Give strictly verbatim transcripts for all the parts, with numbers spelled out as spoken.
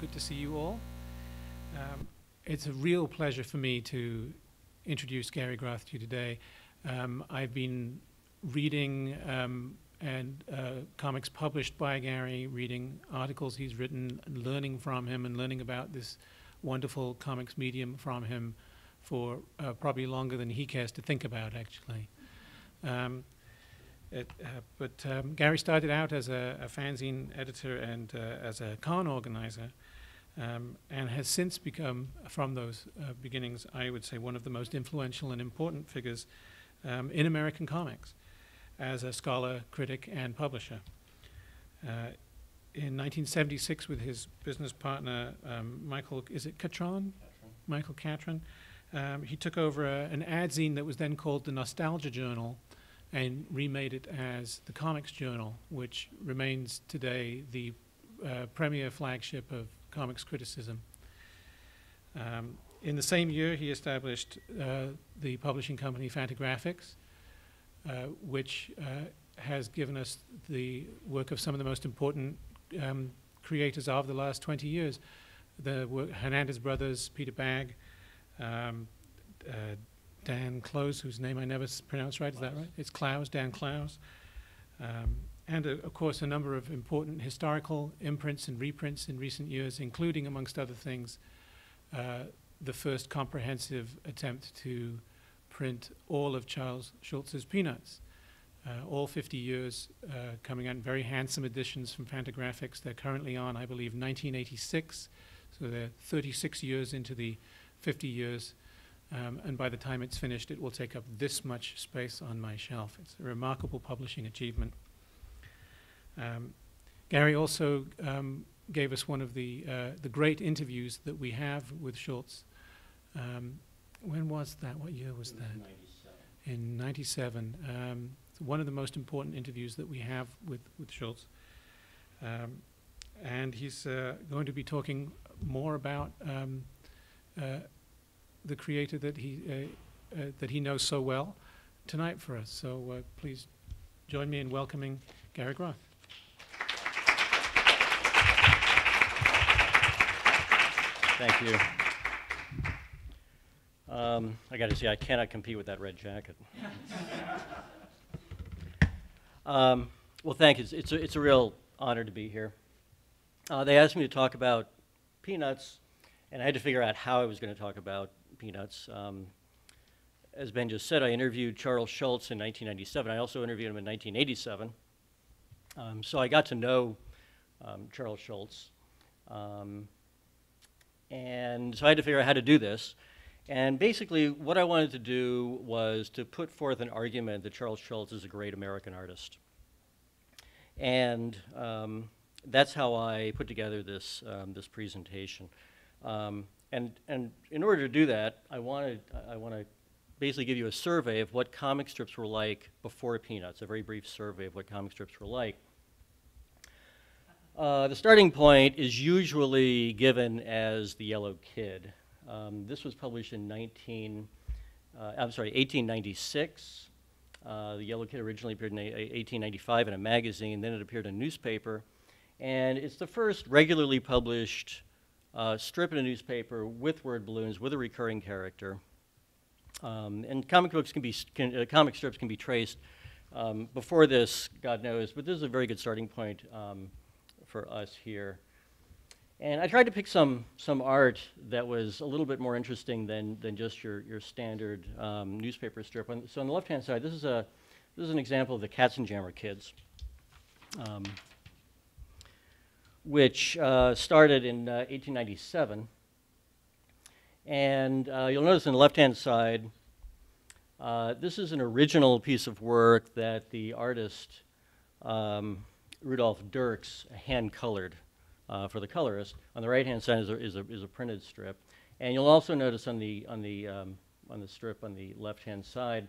Good to see you all. Um, it's a real pleasure for me to introduce Gary Groth to you today. Um, I've been reading um, and uh, comics published by Gary, reading articles he's written, and learning from him and learning about this wonderful comics medium from him for uh, probably longer than he cares to think about, actually. Um, it, uh, but um, Gary started out as a, a fanzine editor and uh, as a con organizer, um, and has since become, from those uh, beginnings, I would say one of the most influential and important figures um, in American comics as a scholar, critic, and publisher. Uh, in nineteen seventy-six, with his business partner, um, Michael, is it Catron? Catron. Michael Catron. Um, he took over a, an ad zine that was then called the Nostalgia Journal and remade it as the Comics Journal, which remains today the uh, premier flagship of comics criticism. Um, in the same year, he established uh, the publishing company Fantagraphics, uh, which uh, has given us the work of some of the most important um, creators of the last twenty years. The work, Hernandez Brothers, Peter Bagg, Um, uh, Dan Clowes, whose name I never pronounce right, Clowes. Is that right? It's Clowes, Dan Clowes. Um, and uh, of course a number of important historical imprints and reprints in recent years, including amongst other things, uh, the first comprehensive attempt to print all of Charles Schulz's Peanuts. Uh, all fifty years uh, coming out in very handsome editions from Fantagraphics. They're currently on, I believe, nineteen eighty-six, so they're thirty-six years into the fifty years, um, and by the time it's finished, it will take up this much space on my shelf. It's a remarkable publishing achievement. Um, Gary also um, gave us one of the, uh, the great interviews that we have with Schulz. Um, when was that? What year was that? In ninety-seven. In ninety-seven. Um, it's one of the most important interviews that we have with, with Schulz. Um, and he's uh, going to be talking more about um, Uh, the creator that he uh, uh, that he knows so well tonight for us. So uh, please join me in welcoming Gary Groth. Thank you. Um, I got to say, I cannot compete with that red jacket. um, well, thank you. It's, it's a it's a real honor to be here. Uh, they asked me to talk about Peanuts, and I had to figure out how I was going to talk about Peanuts. Um, as Ben just said, I interviewed Charles Schulz in nineteen ninety-seven. I also interviewed him in nineteen eighty-seven. Um, so I got to know um, Charles Schulz. Um, and so I had to figure out how to do this. And basically, what I wanted to do was to put forth an argument that Charles Schulz is a great American artist. And um, that's how I put together this, um, this presentation. Um, and, and in order to do that, I wanted, I want to basically give you a survey of what comic strips were like before Peanuts, a very brief survey of what comic strips were like. Uh, the starting point is usually given as The Yellow Kid. Um, this was published in nineteen, uh, I'm sorry, eighteen ninety-six. Uh, the Yellow Kid originally appeared in eighteen ninety-five in a magazine, then it appeared in a newspaper. And it's the first regularly published Uh, strip in a newspaper with word balloons, with a recurring character. Um, and comic books can be, can, uh, comic strips can be traced um, before this, God knows, but this is a very good starting point um, for us here. And I tried to pick some, some art that was a little bit more interesting than, than just your, your standard um, newspaper strip. On, so on the left-hand side, this is, a, this is an example of the Katzenjammer Kids. Um, which uh, started in uh, eighteen ninety-seven. And uh, you'll notice on the left-hand side, uh, this is an original piece of work that the artist, um, Rudolph Dirks, hand-colored uh, for the colorist. On the right-hand side is a, is, a, is a printed strip. And you'll also notice on the, on the, um, on the strip on the left-hand side,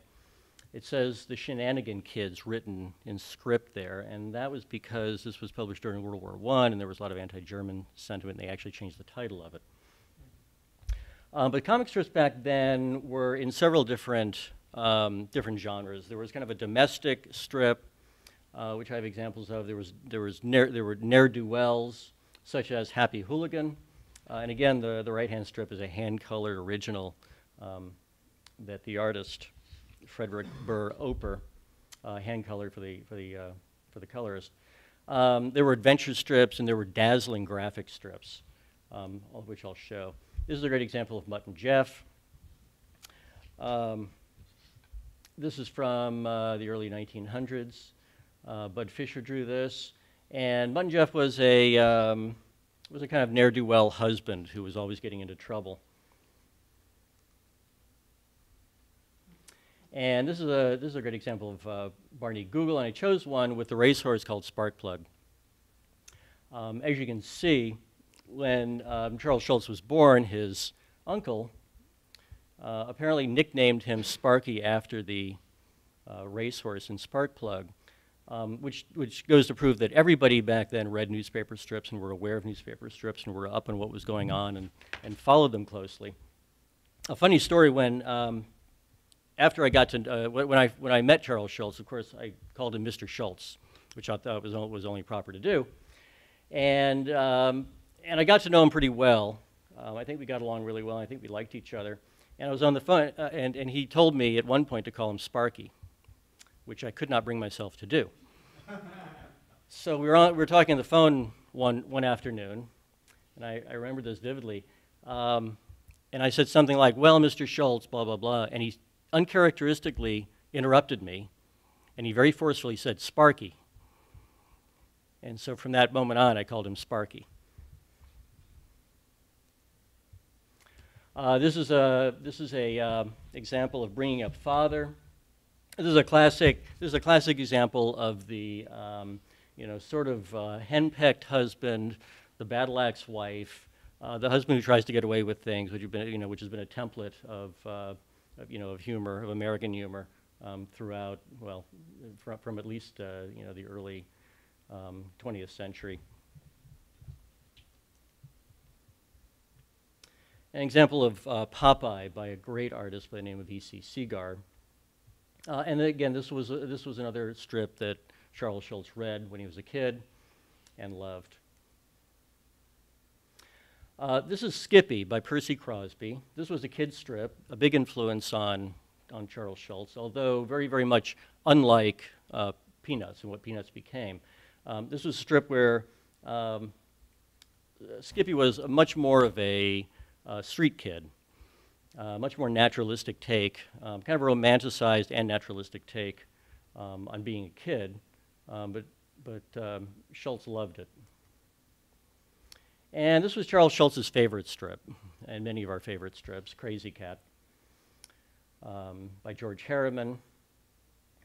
it says the Shenanigan Kids written in script there, and that was because this was published during World War One and there was a lot of anti-German sentiment, and they actually changed the title of it. Um, but comic strips back then were in several different, um, different genres. There was kind of a domestic strip, uh, which I have examples of. There was, there was ne there were ne'er-do-wells, such as Happy Hooligan. Uh, and again, the, the right-hand strip is a hand-colored original um, that the artist, Frederick Burr Opper, uh, hand-colored for the, for the, uh, for the colorist. Um, there were adventure strips and there were dazzling graphic strips, um, all of which I'll show. This is a great example of Mutt and Jeff. Um, this is from uh, the early nineteen hundreds. Uh, Bud Fisher drew this, and Mutt and Jeff was a, um, was a kind of ne'er-do-well husband who was always getting into trouble. And this is a, this is a great example of uh, Barney Google, and I chose one with the racehorse called Sparkplug. Um, as you can see, when um, Charles Schulz was born, his uncle uh, apparently nicknamed him Sparky after the uh, racehorse in Sparkplug, um, which, which goes to prove that everybody back then read newspaper strips and were aware of newspaper strips and were up on what was going on and, and followed them closely. A funny story when... Um, After I got to, uh, when, I, when I met Charles Schulz, of course, I called him Mister Schulz, which I thought was, was only proper to do. And, um, and I got to know him pretty well. Um, I think we got along really well. I think we liked each other. And I was on the phone, uh, and, and he told me at one point to call him Sparky, which I could not bring myself to do. So we were, on, we were talking on the phone one, one afternoon, and I, I remember this vividly. Um, and I said something like, well, Mister Schulz, blah, blah, blah. And he uncharacteristically interrupted me, and he very forcefully said, Sparky. And so from that moment on, I called him Sparky. Uh, this is a, this is a uh, example of Bringing Up Father. This is a classic, this is a classic example of the, um, you know, sort of uh, henpecked husband, the battle axe wife, uh, the husband who tries to get away with things, which, have been, you know, which has been a template of uh, you know, of humor, of American humor, um, throughout, well, fr from at least, uh, you know, the early um, twentieth century. An example of uh, Popeye by a great artist by the name of E C Segar. Uh, and again, this was, uh, this was another strip that Charles Schulz read when he was a kid and loved. Uh, this is Skippy by Percy Crosby. This was a kid's strip, a big influence on, on Charles Schulz, although very, very much unlike uh, Peanuts and what Peanuts became. Um, this was a strip where um, Skippy was much more of a uh, street kid, uh, much more naturalistic take, um, kind of a romanticized and naturalistic take um, on being a kid, um, but, but um, Schulz loved it. And this was Charles Schulz's favorite strip, and many of our favorite strips, Crazy Cat, um, by George Herriman.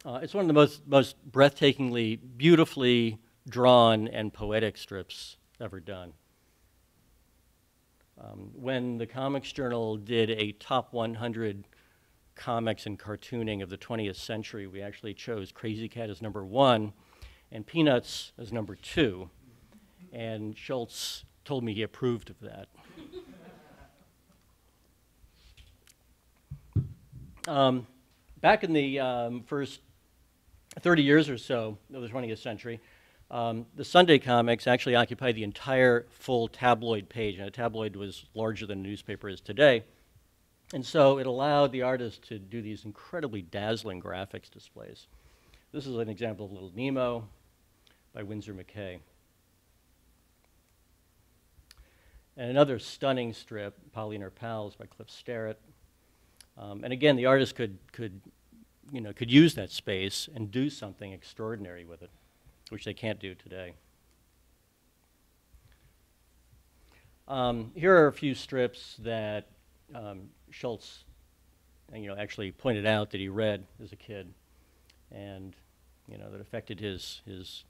Uh, it's one of the most, most breathtakingly, beautifully drawn and poetic strips ever done. Um, when the Comics Journal did a top one hundred comics and cartooning of the twentieth century, we actually chose Crazy Cat as number one and Peanuts as number two, and Schulz told me he approved of that. um, back in the um, first thirty years or so of the twentieth century, um, the Sunday comics actually occupied the entire full tabloid page, and a tabloid was larger than a newspaper is today. And so it allowed the artist to do these incredibly dazzling graphics displays. This is an example of Little Nemo by Winsor McKay. And another stunning strip, Polly and Her Pals by Cliff Sterrett. Um, and again, the artist could, could, you know, could use that space and do something extraordinary with it, which they can't do today. Um, here are a few strips that um, Schulz, you know, actually pointed out that he read as a kid, and you know, that affected his, his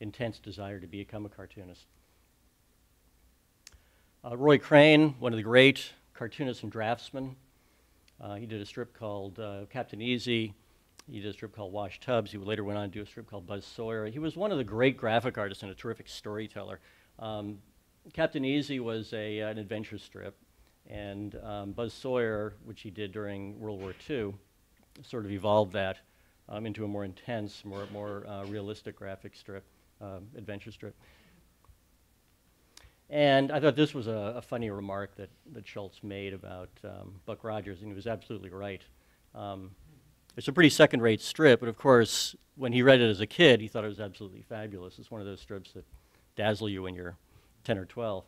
intense desire to become a cartoonist. Uh, Roy Crane, one of the great cartoonists and draftsmen, uh, he did a strip called uh, Captain Easy. He did a strip called Wash Tubs. He later went on to do a strip called Buzz Sawyer. He was one of the great graphic artists and a terrific storyteller. Um, Captain Easy was a, uh, an adventure strip, and um, Buzz Sawyer, which he did during World War Two, sort of evolved that um, into a more intense, more, more uh, realistic graphic strip, uh, adventure strip. And I thought this was a, a funny remark that, that Schulz made about um, Buck Rogers, and he was absolutely right. Um, it's a pretty second-rate strip, but of course, when he read it as a kid, he thought it was absolutely fabulous. It's one of those strips that dazzle you when you're ten or twelve.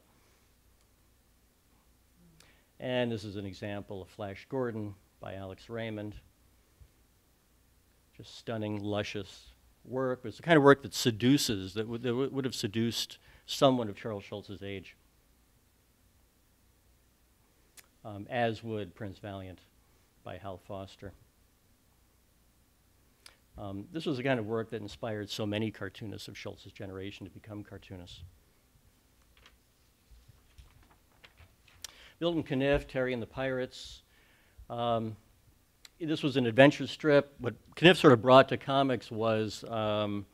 And this is an example of Flash Gordon by Alex Raymond. Just stunning, luscious work. It's the kind of work that seduces, that, that would have seduced someone of Charles Schulz's age, um, as would Prince Valiant by Hal Foster. Um, this was the kind of work that inspired so many cartoonists of Schulz's generation to become cartoonists. Milton Caniff, Terry and the Pirates. Um, this was an adventure strip. What Caniff sort of brought to comics was um,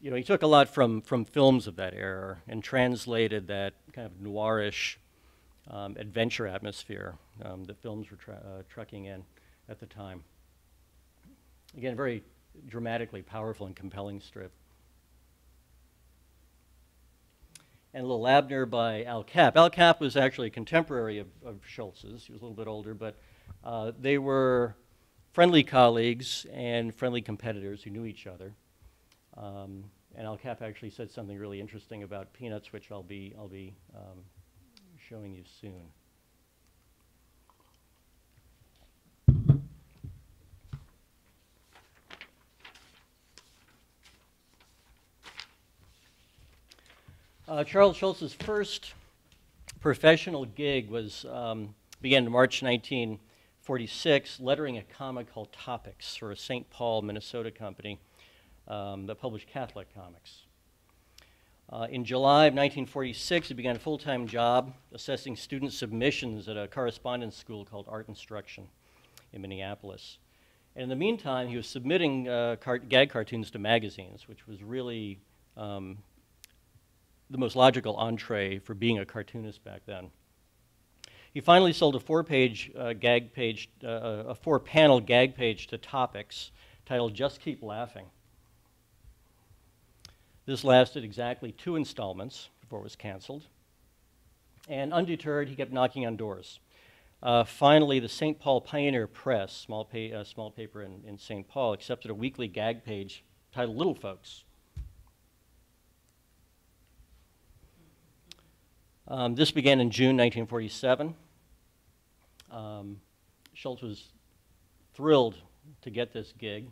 you know, he took a lot from, from films of that era and translated that kind of noirish um, adventure atmosphere um, that films were tra uh, trucking in at the time. Again, very dramatically powerful and compelling strip. And Lil Abner by Al Capp. Al Capp was actually a contemporary of, of Schulz's. He was a little bit older, but uh, they were friendly colleagues and friendly competitors who knew each other. Um, and Al Capp actually said something really interesting about Peanuts, which I'll be, I'll be um, showing you soon. Uh, Charles Schulz's first professional gig was, um, began in March nineteen forty-six, lettering a comic called Topics for a Saint Paul, Minnesota company. Um, that published Catholic comics. Uh, in July of nineteen forty-six, he began a full-time job assessing student submissions at a correspondence school called Art Instruction in Minneapolis. And in the meantime, he was submitting uh, cart gag cartoons to magazines, which was really um, the most logical entree for being a cartoonist back then. He finally sold a four-page uh, gag page, uh, a four-panel gag page to Topics titled "Just Keep Laughing." This lasted exactly two installments before it was canceled. And undeterred, he kept knocking on doors. Uh, finally, the Saint Paul Pioneer Press, small, pa uh, small paper in, in Saint Paul, accepted a weekly gag page titled Little Folks. Um, this began in June nineteen forty-seven. Um, Schulz was thrilled to get this gig,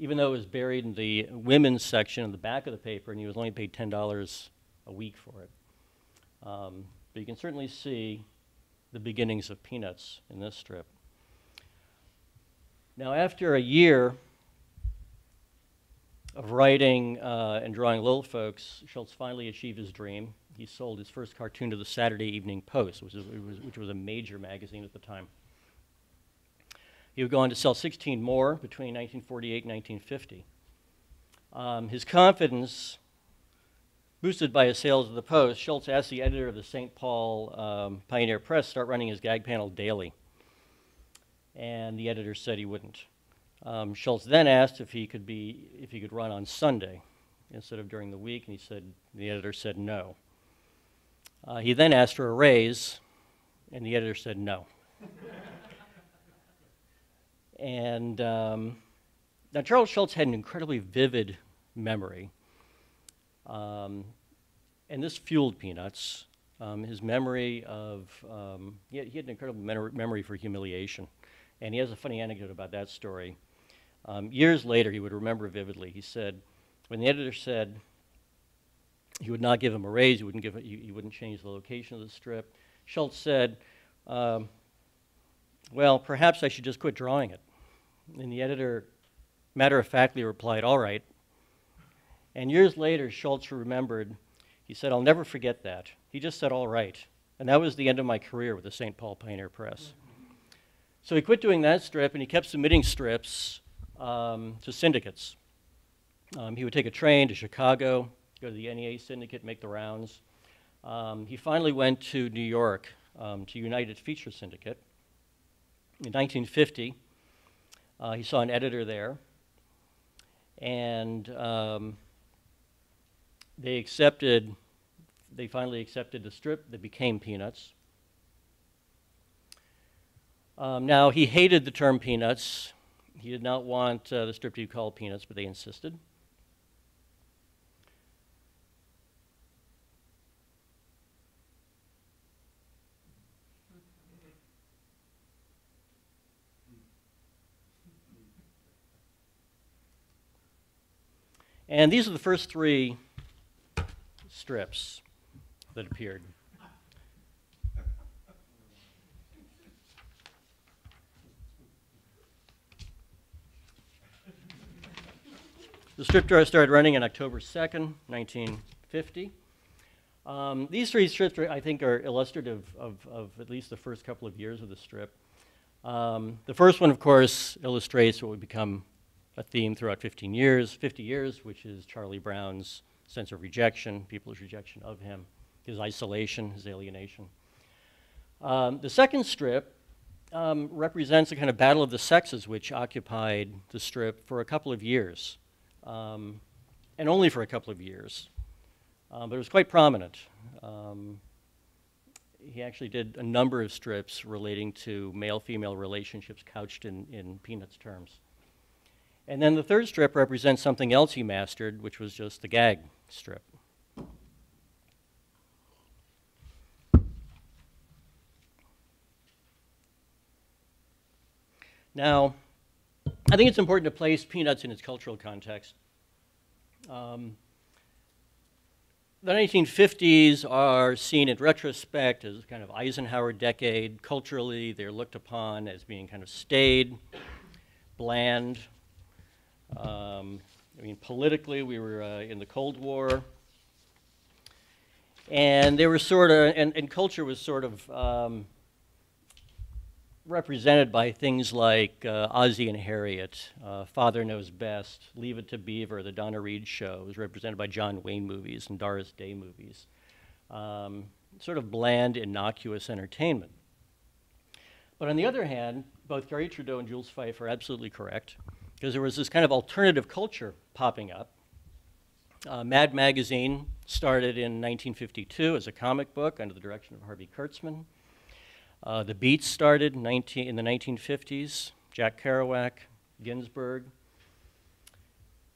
even though it was buried in the women's section in the back of the paper, and he was only paid ten dollars a week for it. Um, but you can certainly see the beginnings of Peanuts in this strip. Now, after a year of writing uh, and drawing Little Folks, Schulz finally achieved his dream. He sold his first cartoon to the Saturday Evening Post, which was, which was a major magazine at the time. He would go on to sell sixteen more between nineteen forty-eight and nineteen fifty. Um, his confidence, boosted by his sales of the Post, Schulz asked the editor of the Saint Paul um, Pioneer Press to start running his gag panel daily. And the editor said he wouldn't. Um, Schulz then asked if he could be, if he could run on Sunday instead of during the week, and he said, the editor said no. Uh, he then asked for a raise, and the editor said no. And um, now Charles Schulz had an incredibly vivid memory, um, and this fueled Peanuts. Um, his memory of, um, he, had, he had an incredible memory for humiliation, and he has a funny anecdote about that story. Um, years later, he would remember vividly. He said, when the editor said he would not give him a raise, he wouldn't, give it, he, he wouldn't change the location of the strip, Schulz said, um, well, perhaps I should just quit drawing it. And the editor matter-of-factly replied, all right. And years later, Schulz remembered, he said, I'll never forget that. He just said, all right. And that was the end of my career with the Saint Paul Pioneer Press. So he quit doing that strip, and he kept submitting strips um, to syndicates. Um, he would take a train to Chicago, go to the N E A syndicate, make the rounds. Um, he finally went to New York, um, to United Feature Syndicate. In nineteen fifty, uh, he saw an editor there, and um, they accepted they finally accepted the strip that became Peanuts. Um, now, he hated the term Peanuts. He did not want uh, the strip to be called Peanuts, but they insisted. And these are the first three strips that appeared. The strip started running on October second, nineteen fifty. Um, these three strips, I think, are illustrative of, of at least the first couple of years of the strip. Um, the first one, of course, illustrates what would become a theme throughout fifteen years, fifty years, which is Charlie Brown's sense of rejection, people's rejection of him, his isolation, his alienation. Um, the second strip um, represents a kind of battle of the sexes, which occupied the strip for a couple of years, um, and only for a couple of years. Um, but it was quite prominent. Um, he actually did a number of strips relating to male-female relationships couched in, in Peanuts terms. And then the third strip represents something else he mastered, which was just the gag strip. Now, I think it's important to place Peanuts in its cultural context. Um, the nineteen fifties are seen in retrospect as kind of Eisenhower decade. Culturally, they're looked upon as being kind of staid, bland. Um, I mean, politically, we were uh, in the Cold War, and they were sort of, and, and culture was sort of um, represented by things like uh, Ozzie and Harriet, uh, Father Knows Best, Leave It to Beaver, the Donna Reed Show. It was represented by John Wayne movies and Doris Day movies. Um, sort of bland, innocuous entertainment. But on the other hand, both Gary Trudeau and Jules Feif are absolutely correct, because there was this kind of alternative culture popping up. Uh, Mad Magazine started in nineteen fifty-two as a comic book under the direction of Harvey Kurtzman. Uh, the Beats started nineteen, in the nineteen fifties, Jack Kerouac, Ginsberg.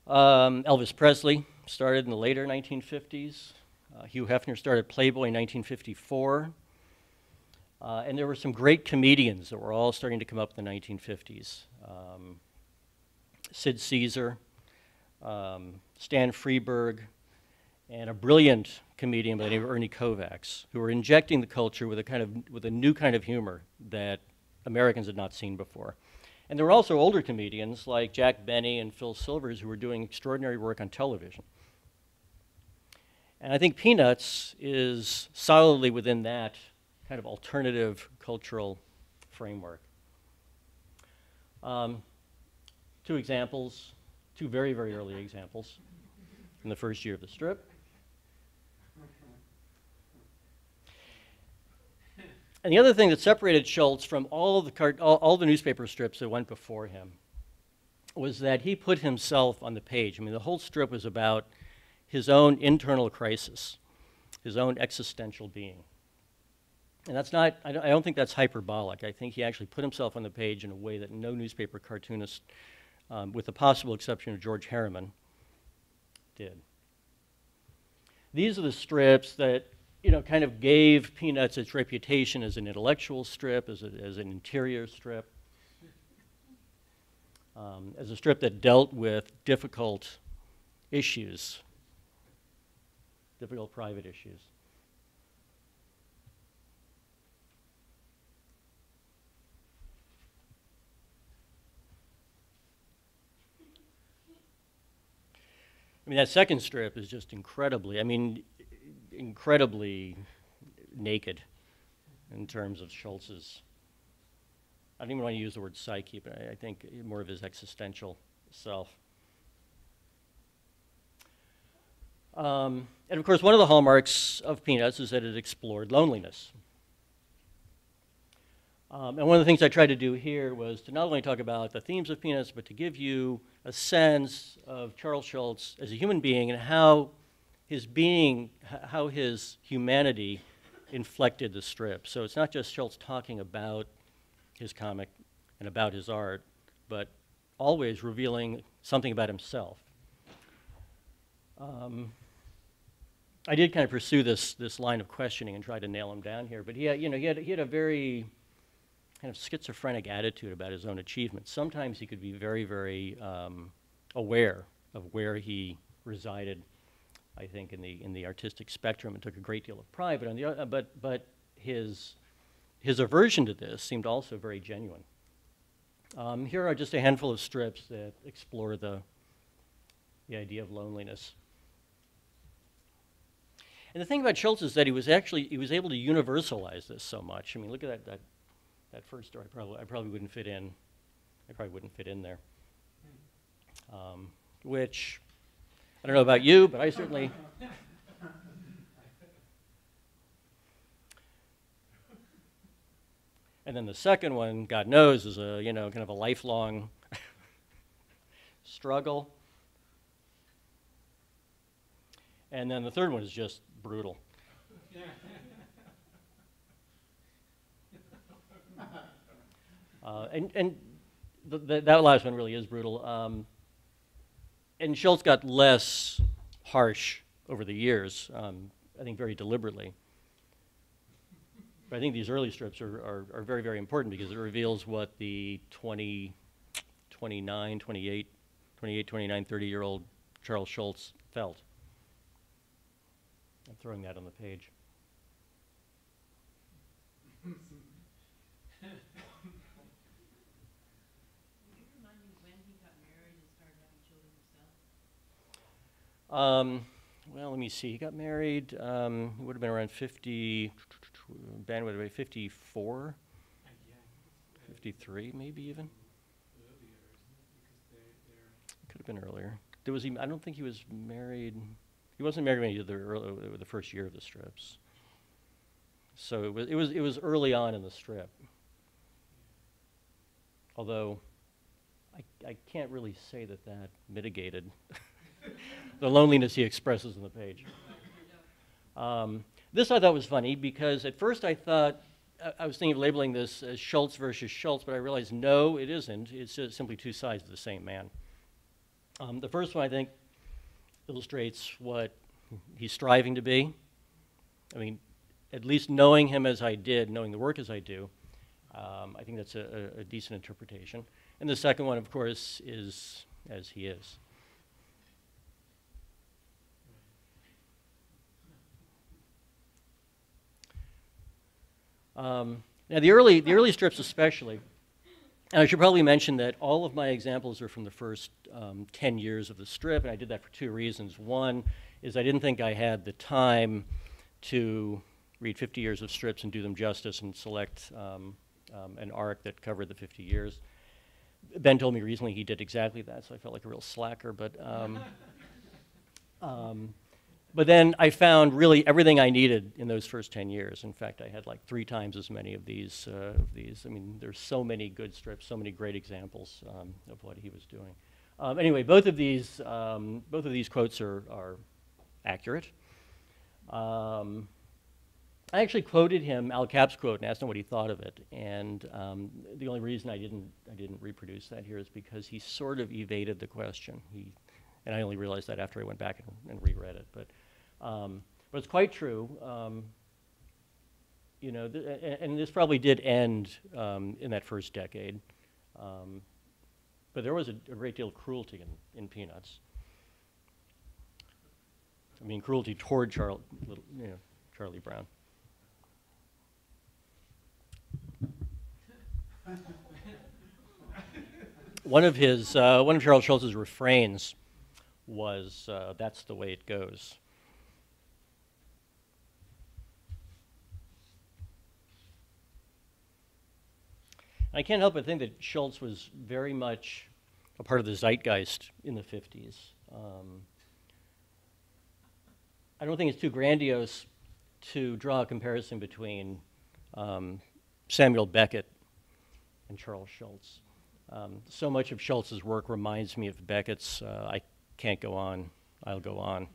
Um, Elvis Presley started in the later nineteen fifties. Uh, Hugh Hefner started Playboy in nineteen fifty-four. Uh, and there were some great comedians that were all starting to come up in the nineteen fifties. Um, Sid Caesar, um, Stan Freberg, and a brilliant comedian by the name of Ernie Kovacs, who were injecting the culture with a kind of with a new kind of humor that Americans had not seen before. And there were also older comedians like Jack Benny and Phil Silvers who were doing extraordinary work on television. And I think Peanuts is solidly within that kind of alternative cultural framework. Um, Two examples, two very, very early examples in the first year of the strip. And the other thing that separated Schulz from all the, card all, all the newspaper strips that went before him was that he put himself on the page. I mean, the whole strip was about his own internal crisis, his own existential being. And that's not, I don't, I don't think that's hyperbolic. I think he actually put himself on the page in a way that no newspaper cartoonist, Um, with the possible exception of George Herriman, did. These are the strips that, you know, kind of gave Peanuts its reputation as an intellectual strip, as, a, as an interior strip, um, as a strip that dealt with difficult issues, difficult private issues. I mean, that second strip is just incredibly, I mean, incredibly naked in terms of Schulz's, I don't even want to use the word psyche, but I, I think more of his existential self. Um, and of course, one of the hallmarks of Peanuts is that it explored loneliness. Um, and one of the things I tried to do here was to not only talk about the themes of Peanuts, but to give you a sense of Charles Schulz as a human being and how his being, how his humanity inflected the strip. So it's not just Schulz talking about his comic and about his art, but always revealing something about himself. Um, I did kind of pursue this this line of questioning and try to nail him down here, but he had, you know, he had he had a very kind of schizophrenic attitude about his own achievements. Sometimes he could be very, very um, aware of where he resided, I think, in the in the artistic spectrum, and took a great deal of pride. But on the uh, but but his his aversion to this seemed also very genuine. Um, here are just a handful of strips that explore the the idea of loneliness. And the thing about Schulz is that he was actually, he was able to universalize this so much. I mean, look at that, that, that first story. Probably, I probably wouldn't fit in. I probably wouldn't fit in there. Um, which, I don't know about you, but I certainly. And then the second one, God knows, is a, you know, kind of a lifelong struggle. And then the third one is just brutal. uh, and and the, the, that last one really is brutal. Um, and Schulz got less harsh over the years, um, I think very deliberately. But I think these early strips are, are, are very, very important because it reveals what the twenty, twenty-nine, twenty-eight, twenty-eight, twenty-nine, thirty year old Charles Schulz felt. I'm throwing that on the page. Um, well, let me see. He got married. Um, he would have been around fifty. Ben would have been fifty-four, fifty-three, maybe even. Could have been earlier. There was. I don't think he was married. He wasn't married when he did the, early, the first year of the strips. So it was. It was. It was early on in the strip. Although, I, I can't really say that that mitigated the loneliness he expresses on the page. Um, this I thought was funny because at first I thought, I, I was thinking of labeling this as Schulz versus Schulz, but I realized no, it isn't. It's just simply two sides of the same man. Um, the first one I think illustrates what he's striving to be. I mean, at least knowing him as I did, knowing the work as I do, um, I think that's a, a, a decent interpretation. And the second one, of course, is as he is. Um, now the early, the early strips especially, and I should probably mention that all of my examples are from the first um, ten years of the strip, and I did that for two reasons. One is I didn't think I had the time to read fifty years of strips and do them justice and select um, um, an arc that covered the fifty years. Ben told me recently he did exactly that, so I felt like a real slacker, but um, um, But then I found really everything I needed in those first ten years. In fact, I had like three times as many of these. Uh, of these. I mean, there's so many good strips, so many great examples um, of what he was doing. Um, anyway, both of these, um, both of these quotes are, are accurate. Um, I actually quoted him Al Capp's quote and asked him what he thought of it. And um, the only reason I didn't I didn't reproduce that here is because he sort of evaded the question. He and I only realized that after I went back and, and reread it, but. Um, but it's quite true, um, you know, th and, and this probably did end um, in that first decade, um, but there was a, a great deal of cruelty in, in Peanuts. I mean, cruelty toward Charlie, little, you know, Charlie Brown. One of his, uh, one of Charles Schulz's refrains was, uh, "That's the way it goes." I can't help but think that Schulz was very much a part of the zeitgeist in the fifties. Um, I don't think it's too grandiose to draw a comparison between um, Samuel Beckett and Charles Schulz. Um, so much of Schulz's work reminds me of Beckett's uh, I Can't Go On, I'll Go On.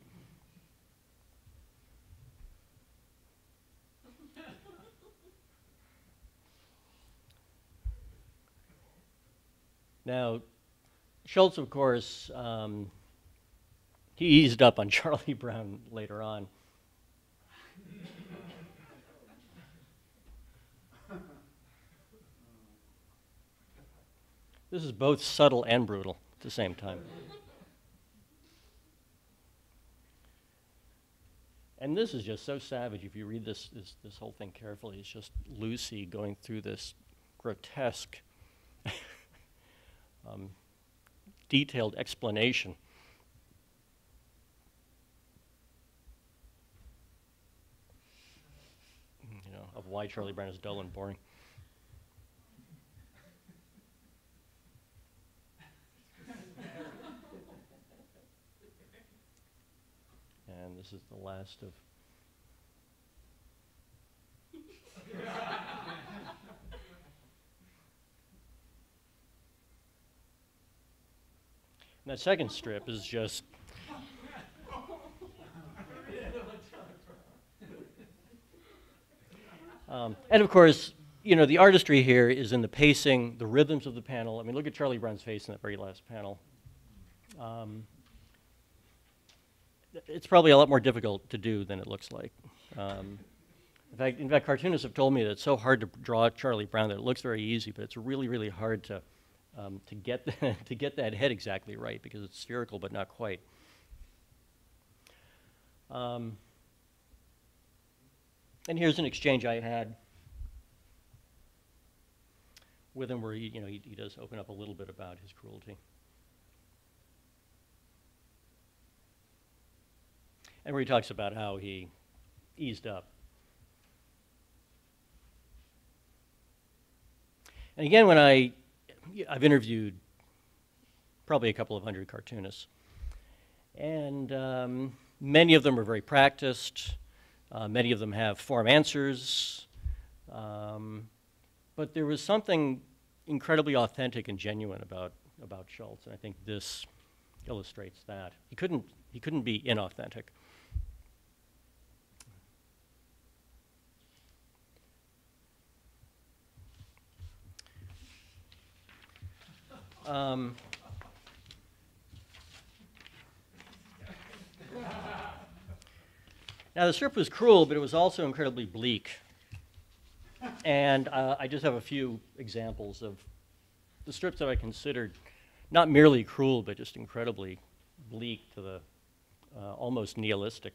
Now, Schulz, of course, um, he eased up on Charlie Brown later on. This is both subtle and brutal at the same time. And this is just so savage. If you read this, this, this whole thing carefully, it's just Lucy going through this grotesque, um, detailed explanation. You know, of why Charlie Brown is dull and boring. And this is the last of. And that second strip is just. Um, and of course, you know, the artistry here is in the pacing, the rhythms of the panel. I mean, look at Charlie Brown's face in that very last panel. Um, It's probably a lot more difficult to do than it looks like. Um, in fact, in fact, cartoonists have told me that it's so hard to draw Charlie Brown that it looks very easy, but it's really, really hard to um, to get the to get that head exactly right because it's spherical but not quite. Um, and here's an exchange I had with him, where he, you know, he, he does open up a little bit about his cruelty. And where he talks about how he eased up. And again, when I, I've interviewed probably a couple of hundred cartoonists. And um, many of them are very practiced. Uh, many of them have form answers. Um, but there was something incredibly authentic and genuine about, about Schulz. And I think this illustrates that. He couldn't, he couldn't be inauthentic. Um, now, the strip was cruel, but it was also incredibly bleak. And uh, I just have a few examples of the strips that I considered not merely cruel, but just incredibly bleak to the uh, almost nihilistic.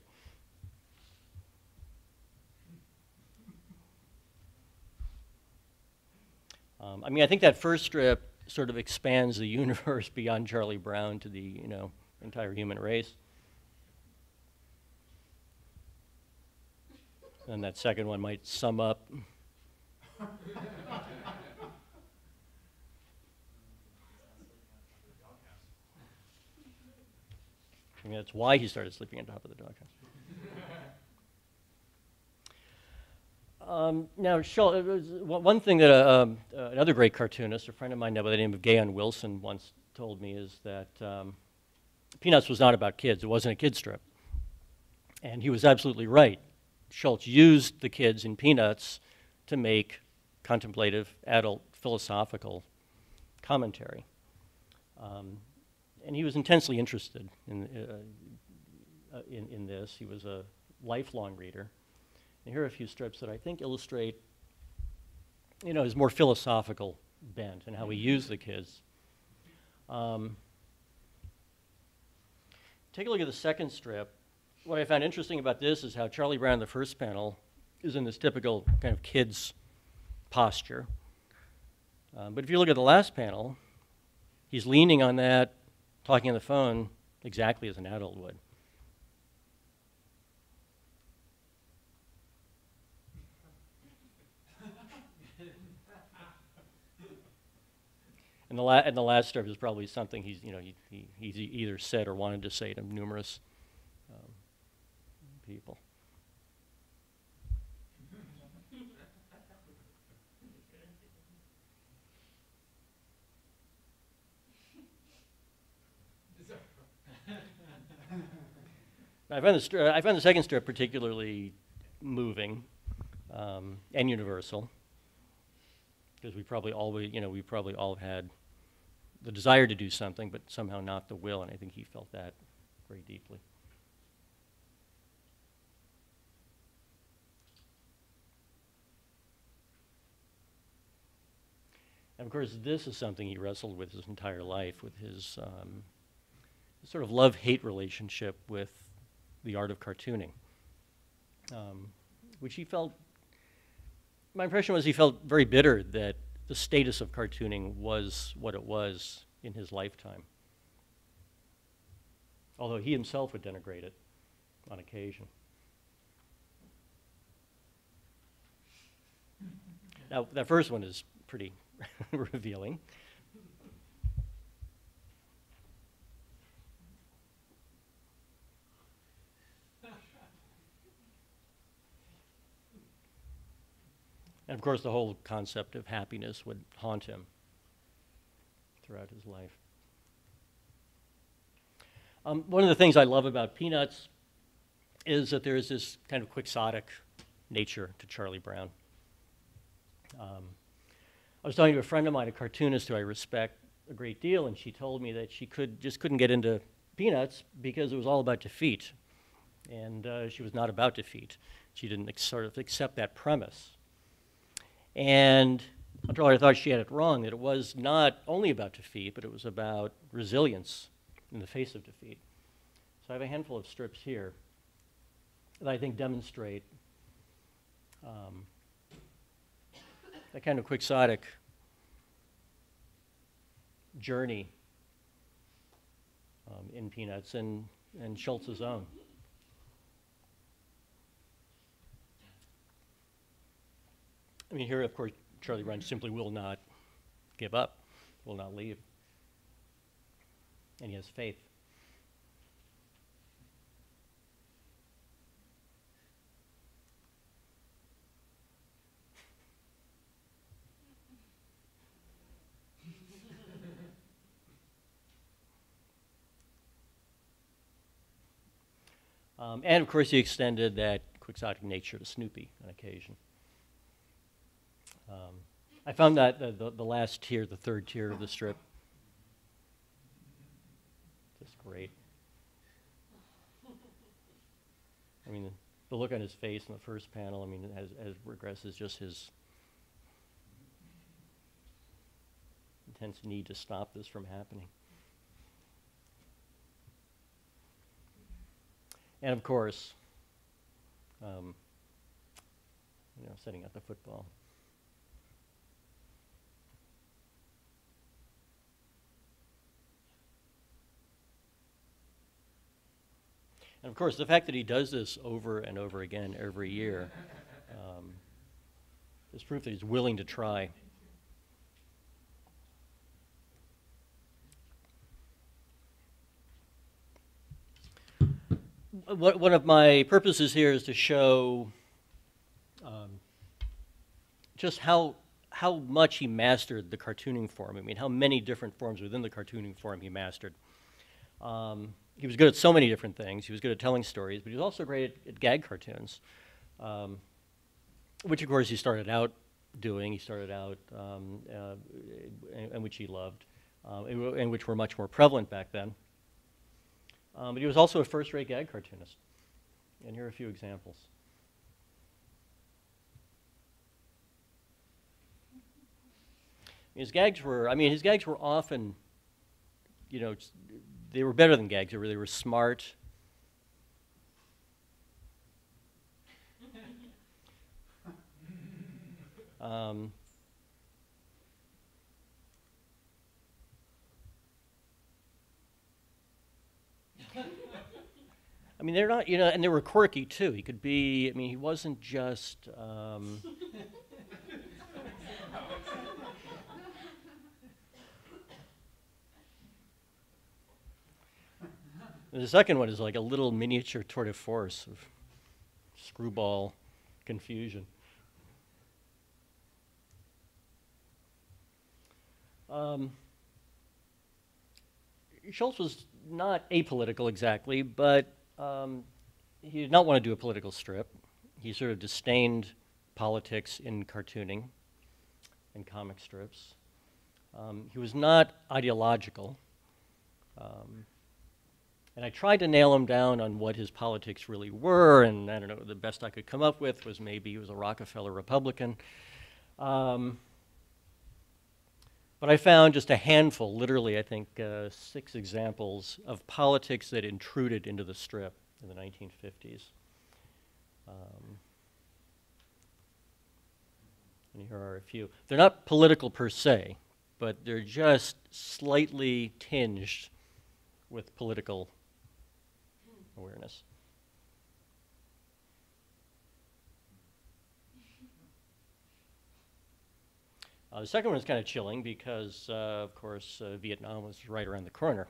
Um, I mean, I think that first strip sort of expands the universe beyond Charlie Brown to the, you know, entire human race. And that second one might sum up. I mean, that's why he started sleeping on top of the doghouse. Um, now, Schulz, one thing that uh, um, uh, another great cartoonist, a friend of mine by the name of Gayon Wilson, once told me is that um, Peanuts was not about kids. It wasn't a kid strip. And he was absolutely right. Schulz used the kids in Peanuts to make contemplative, adult, philosophical commentary. Um, and he was intensely interested in, uh, in, in this. He was a lifelong reader. And here are a few strips that I think illustrate, you know, his more philosophical bent and how we use the kids. Um, take a look at the second strip. What I found interesting about this is how Charlie Brown, the first panel, is in this typical kind of kid's posture. Um, but if you look at the last panel, he's leaning on that, talking on the phone, exactly as an adult would. And the, la and the last strip is probably something he's, you know, he, he, he's either said or wanted to say to numerous um, people. I found the stri I found the second strip particularly moving um, and universal, because we probably all, you know, we probably all had the desire to do something, but somehow not the will, and I think he felt that very deeply. And of course, this is something he wrestled with his entire life, with his um, sort of love-hate relationship with the art of cartooning, um, which he felt, my impression was he felt very bitter that the status of cartooning was what it was in his lifetime, although he himself would denigrate it on occasion. Now, that first one is pretty revealing. And of course, the whole concept of happiness would haunt him throughout his life. Um, one of the things I love about Peanuts is that there is this kind of quixotic nature to Charlie Brown. Um, I was talking to a friend of mine, a cartoonist who I respect a great deal, and she told me that she could, just couldn't get into Peanuts because it was all about defeat. And uh, she was not about defeat. She didn't sort of accept that premise. And after all, I thought she had it wrong, that it was not only about defeat, but it was about resilience in the face of defeat. So I have a handful of strips here that I think demonstrate um, that kind of quixotic journey um, in Peanuts and, and Schulz's own. I mean, here, of course, Charlie Brown simply will not give up, will not leave, and he has faith. um, and, of course, he extended that quixotic nature to Snoopy on occasion. Um, I found that uh, the, the last tier, the third tier of the strip, just great. I mean, the, the look on his face in the first panel, I mean, as, as regresses just his intense need to stop this from happening. And of course, um, you know, setting up the football. And of course, the fact that he does this over and over again every year um, is proof that he's willing to try. What, one of my purposes here is to show um, just how, how much he mastered the cartooning form. I mean, how many different forms within the cartooning form he mastered. Um, He was good at so many different things. He was good at telling stories, but he was also great at, at gag cartoons, um, which, of course, he started out doing. He started out, um, uh, and, and which he loved, uh, and, and which were much more prevalent back then. Um, but he was also a first-rate gag cartoonist. And here are a few examples. His gags were, I mean, his gags were often, you know, they were better than gags. They were, they were smart. um, I mean, they're not, you know, and they were quirky too. He could be, I mean, he wasn't just, um, the second one is like a little miniature tour de force of screwball confusion. Um, Schulz was not apolitical exactly, but um, he did not want to do a political strip. He sort of disdained politics in cartooning and comic strips. Um, he was not ideological. Um, and I tried to nail him down on what his politics really were, and I don't know, the best I could come up with was maybe he was a Rockefeller Republican. Um, but I found just a handful, literally I think uh, six examples of politics that intruded into the strip in the nineteen fifties. Um, and here are a few. They're not political per se, but they're just slightly tinged with political awareness. Uh, the second one is kind of chilling because, uh, of course, uh, Vietnam was right around the corner.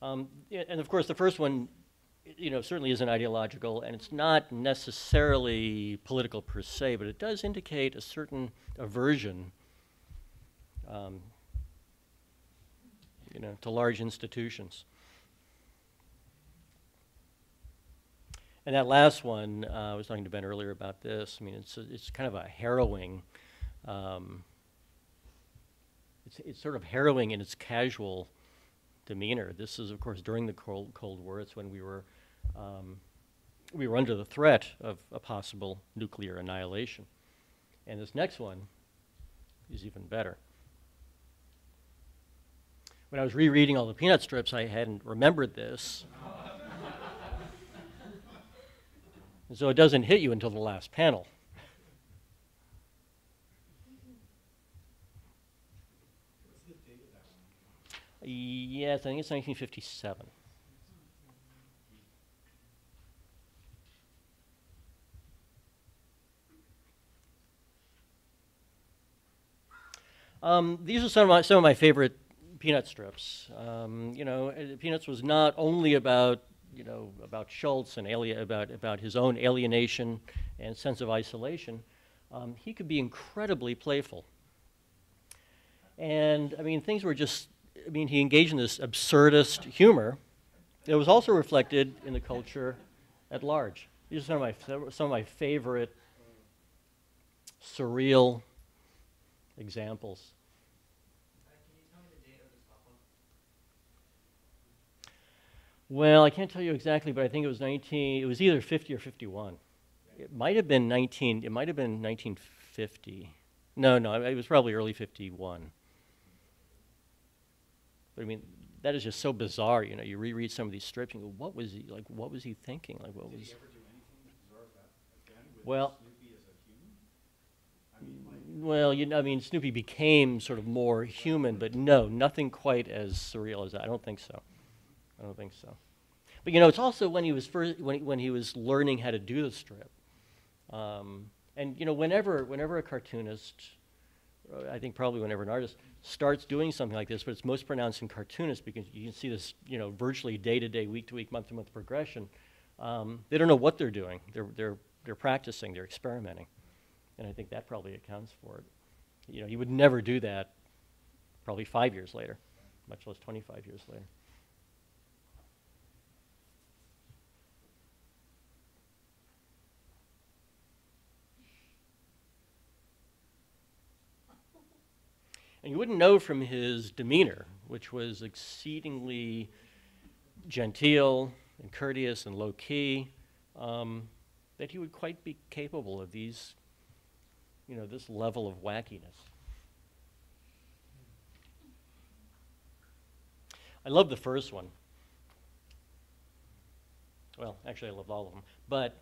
Um, and of course, the first one, you know, certainly isn't ideological, and it's not necessarily political per se, but it does indicate a certain aversion, um, you know, to large institutions. And that last one, uh, I was talking to Ben earlier about this. I mean, it's a, it's kind of a harrowing. Um, it's it's sort of harrowing in its casual demeanor. This is, of course, during the Cold, Cold War. It's when we were, um, we were under the threat of a possible nuclear annihilation. And this next one is even better. When I was rereading all the Peanut strips, I hadn't remembered this. And so it doesn't hit you until the last panel. Yes, I think it's nineteen fifty-seven. Um, these are some of my, some of my favorite Peanut strips. Um, you know, uh, Peanuts was not only about, you know, about Schulz and alien, about, about his own alienation and sense of isolation. Um, he could be incredibly playful. And, I mean, things were just, I mean, he engaged in this absurdist humor that was also reflected in the culture at large. These are some of my, some of my favorite surreal examples. Uh, can you tell me the date of this pop-up? Well, I can't tell you exactly, but I think it was nineteen. It was either fifty or fifty-one. It might have been nineteen. It might have been nineteen fifty. No, no, it was probably early fifty-one. I mean, that is just so bizarre. You know, you reread some of these strips and you go, "What was he like? What was he thinking? Like, what was?" Did he ever do anything bizarre that again with well, Snoopy as a human? I mean, like well, you know, I mean, Snoopy became sort of more human, but no, nothing quite as surreal as that. I don't think so. I don't think so. But you know, it's also when he was first, when he, when he was learning how to do the strip, um, and you know, whenever whenever a cartoonist. I think probably whenever an artist starts doing something like this, but it's most pronounced in cartoonists because you can see this, you know, virtually day-to-day, week-to-week, month-to-month progression. Um, they don't know what they're doing. They're, they're, they're practicing, they're experimenting. And I think that probably accounts for it. You know, you would never do that probably five years later, much less twenty-five years later. And you wouldn't know from his demeanor, which was exceedingly genteel and courteous and low-key, um, that he would quite be capable of these, you know, this level of wackiness. I love the first one. Well, actually, I love all of them. But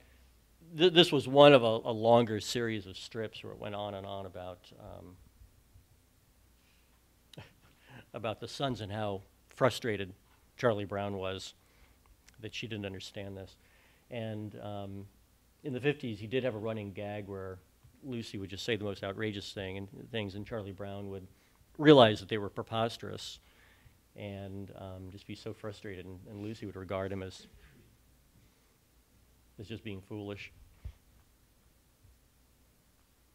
th this was one of a, a longer series of strips where it went on and on about um, about the sons and how frustrated Charlie Brown was that she didn't understand this. And um, in the fifties, he did have a running gag where Lucy would just say the most outrageous thing and things, and Charlie Brown would realize that they were preposterous and um, just be so frustrated, and, and Lucy would regard him as, as just being foolish.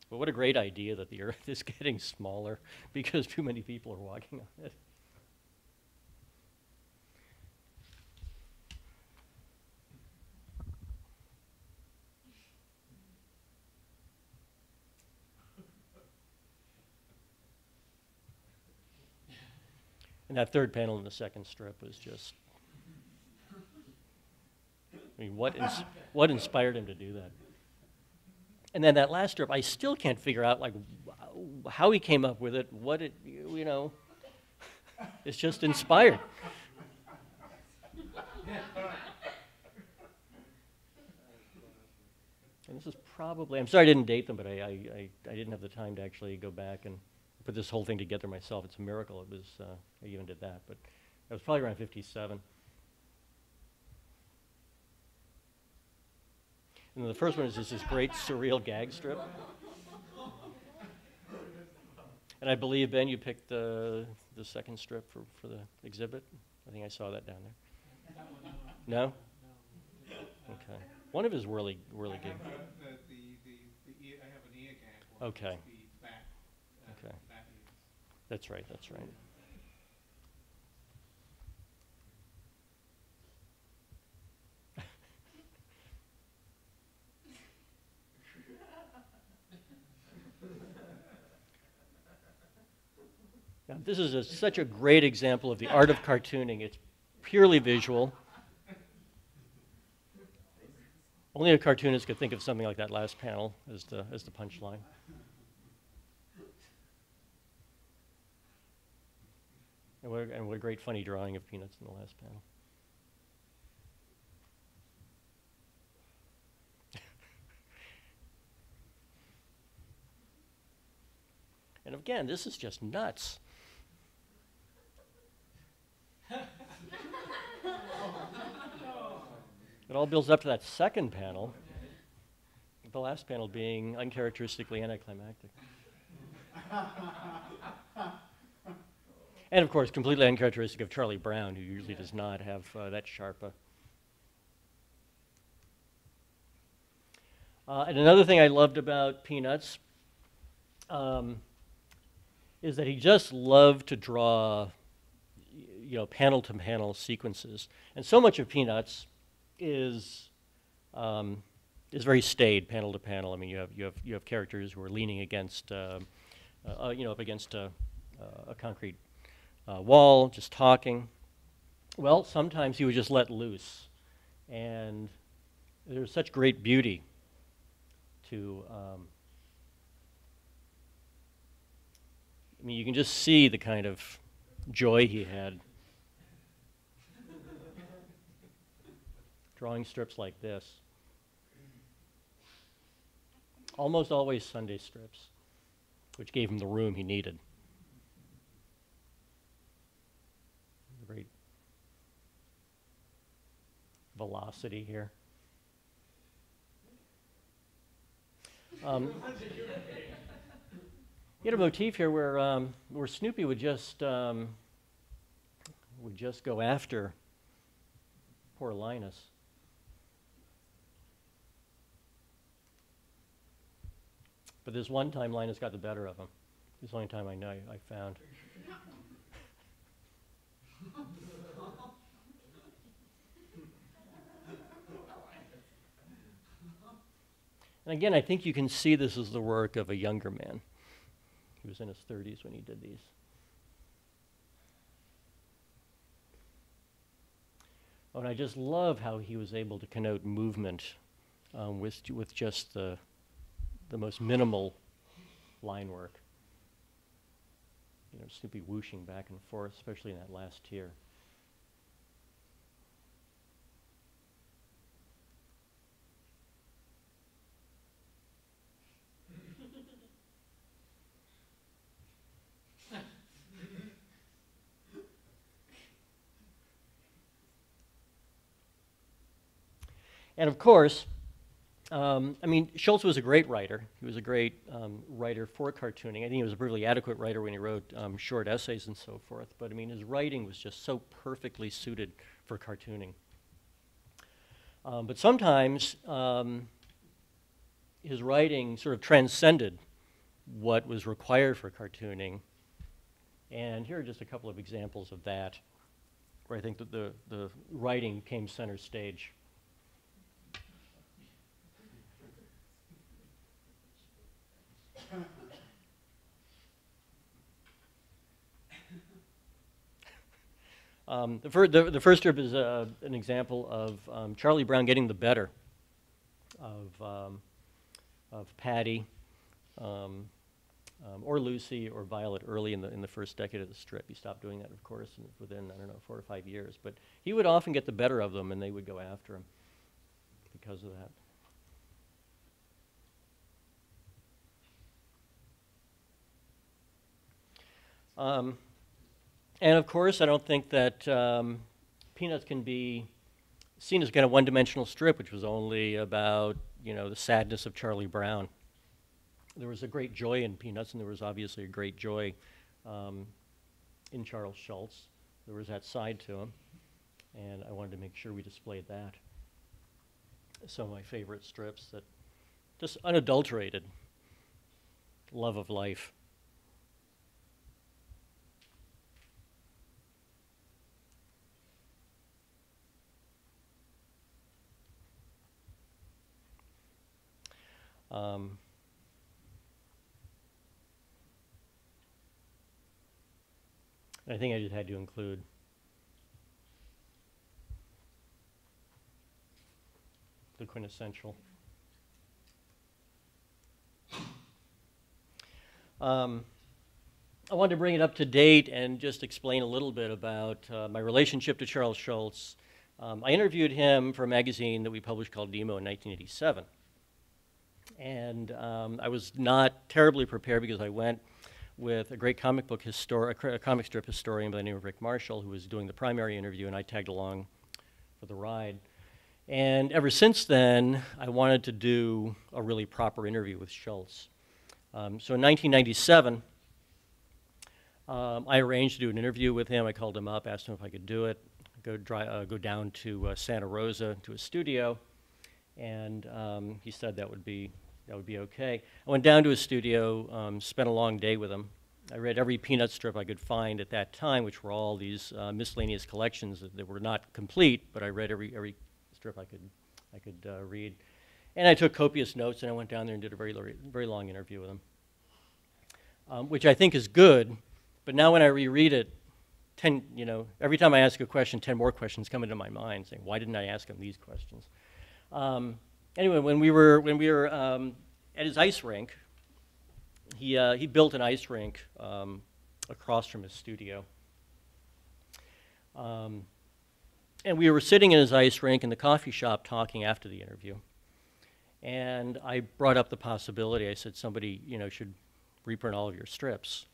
But what a great idea that the Earth is getting smaller because too many people are walking on it. And that third panel in the second strip was just, I mean, what, ins what inspired him to do that? And then that last strip, I still can't figure out like how he came up with it, what it, you know, it's just inspired. And this is probably, I'm sorry I didn't date them, but I, I, I, I didn't have the time to actually go back and put this whole thing together myself. It's a miracle it was, uh, I even did that, but it was probably around fifty-seven. And the first one is just this great surreal gag strip. And I believe, Ben, you picked the, the second strip for, for the exhibit. I think I saw that down there. No? Okay. One of his really, really good. I have an ear gag one. Okay. The back, uh, okay. Back that's right, that's right. Now, this is a, such a great example of the art of cartooning. It's purely visual. Only a cartoonist could think of something like that last panel as the, as the punchline. And what, and what a great funny drawing of Peanuts in the last panel. And again, this is just nuts. It all builds up to that second panel, the last panel being uncharacteristically anticlimactic. And of course, completely uncharacteristic of Charlie Brown, who usually does not have uh, that sharp. Uh. Uh, and another thing I loved about Peanuts um, is that he just loved to draw, you know, panel-to-panel sequences. And so much of Peanuts is um, is very staid, panel to panel. I mean, you have you have you have characters who are leaning against uh, uh, you know up against a, a concrete uh, wall, just talking. Well, sometimes he would just let loose, and there's such great beauty to. Um, I mean, you can just see the kind of joy he had. Drawing strips like this. Almost always Sunday strips, which gave him the room he needed. Great velocity here. Um, you had a motif here where um, where Snoopy would just um, would just go after poor Linus. But this one time, Linus got the better of him. This is the only time I know I found. And again, I think you can see this is the work of a younger man. He was in his thirties when he did these. Oh, and I just love how he was able to connote movement um, with with just the. the most minimal line work. You know, Snoopy whooshing back and forth, especially in that last tier. And of course, Um, I mean, Schulz was a great writer. He was a great um, writer for cartooning. I think he was a really adequate writer when he wrote um, short essays and so forth. But I mean, his writing was just so perfectly suited for cartooning. Um, but sometimes um, his writing sort of transcended what was required for cartooning. And here are just a couple of examples of that, where I think that the, the writing came center stage. Um, the, fir the, the first strip is uh, an example of um, Charlie Brown getting the better of, um, of Patty um, um, or Lucy or Violet early in the, in the first decade of the strip. He stopped doing that, of course, within, I don't know, four or five years. But he would often get the better of them, and they would go after him because of that. Um, and of course, I don't think that um, Peanuts can be seen as kind of one-dimensional strip, which was only about, you know, the sadness of Charlie Brown. There was a great joy in Peanuts, and there was obviously a great joy um, in Charles Schulz. There was that side to him, and I wanted to make sure we displayed that. Some of my favorite strips that just unadulterated love of life. Um, I think I just had to include the quintessential. Um, I wanted to bring it up to date and just explain a little bit about uh, my relationship to Charles Schulz. Um, I interviewed him for a magazine that we published called Nemo in nineteen eighty-seven. And um, I was not terribly prepared because I went with a great comic book historian, a comic strip historian by the name of Rick Marshall, who was doing the primary interview, and I tagged along for the ride. And ever since then, I wanted to do a really proper interview with Schulz. Um, so in nineteen ninety-seven, um, I arranged to do an interview with him. I called him up, asked him if I could do it, go, dry, uh, go down to uh, Santa Rosa to his studio, and um, he said that would be That would be okay. I went down to his studio, um, spent a long day with him. I read every Peanut strip I could find at that time, which were all these uh, miscellaneous collections that, that were not complete, but I read every every strip I could I could uh, read, and I took copious notes. And I went down there and did a very very long interview with him, um, which I think is good. But now when I reread it, ten you know every time I ask a question, ten more questions come into my mind, saying, why didn't I ask him these questions? Um, Anyway, when we were when we were um, at his ice rink, he uh, he built an ice rink um, across from his studio, um, and we were sitting in his ice rink in the coffee shop talking after the interview, and I brought up the possibility. I said, somebody you know should reprint all of your strips,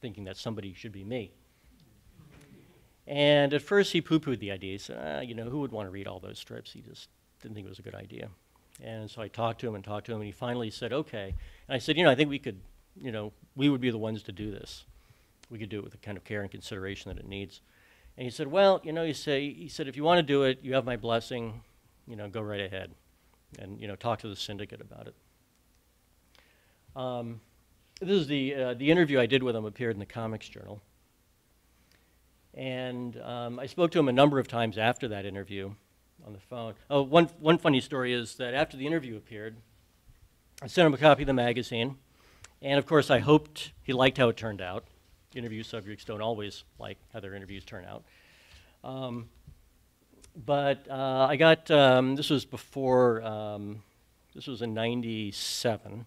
thinking that somebody should be me. And at first he poo-pooed the idea. He said, ah, you know, who would want to read all those strips? He just didn't think it was a good idea. And so I talked to him and talked to him, and he finally said, okay. And I said, you know, I think we could, you know, we would be the ones to do this. We could do it with the kind of care and consideration that it needs. And he said, well, you know, he, say, he said, if you want to do it, you have my blessing, you know, go right ahead and, you know, talk to the syndicate about it. Um, this is the, uh, the interview I did with him appeared in the Comics Journal. And um, I spoke to him a number of times after that interview on the phone. Oh, one, one funny story is that after the interview appeared, I sent him a copy of the magazine, and of course I hoped he liked how it turned out. Interview subjects don't always like how their interviews turn out. Um, but uh, I got, um, this was before, um, this was in ninety-seven.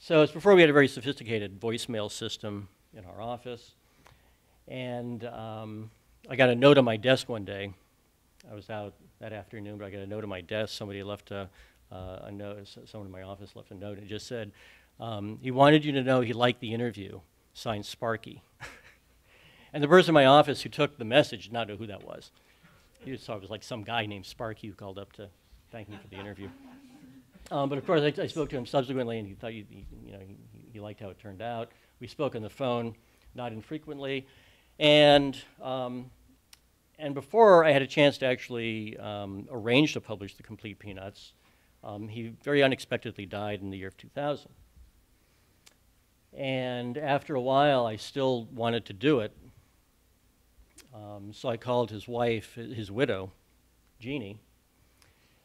So it's before we had a very sophisticated voicemail system in our office. And um, I got a note on my desk one day. I was out that afternoon, but I got a note on my desk. Somebody left a, uh, a note, someone in my office left a note, and it just said, um, he wanted you to know he liked the interview, signed Sparky. And the person in my office who took the message did not know who that was. He just thought it was like some guy named Sparky who called up to thank me for the interview. Um, but of course, I, I spoke to him subsequently, and he thought he, he, you know, he, he liked how it turned out. We spoke on the phone not infrequently, and um, And before I had a chance to actually um, arrange to publish the complete Peanuts, um, he very unexpectedly died in the year of two thousand. And after a while, I still wanted to do it. Um, so I called his wife, his widow, Jeannie,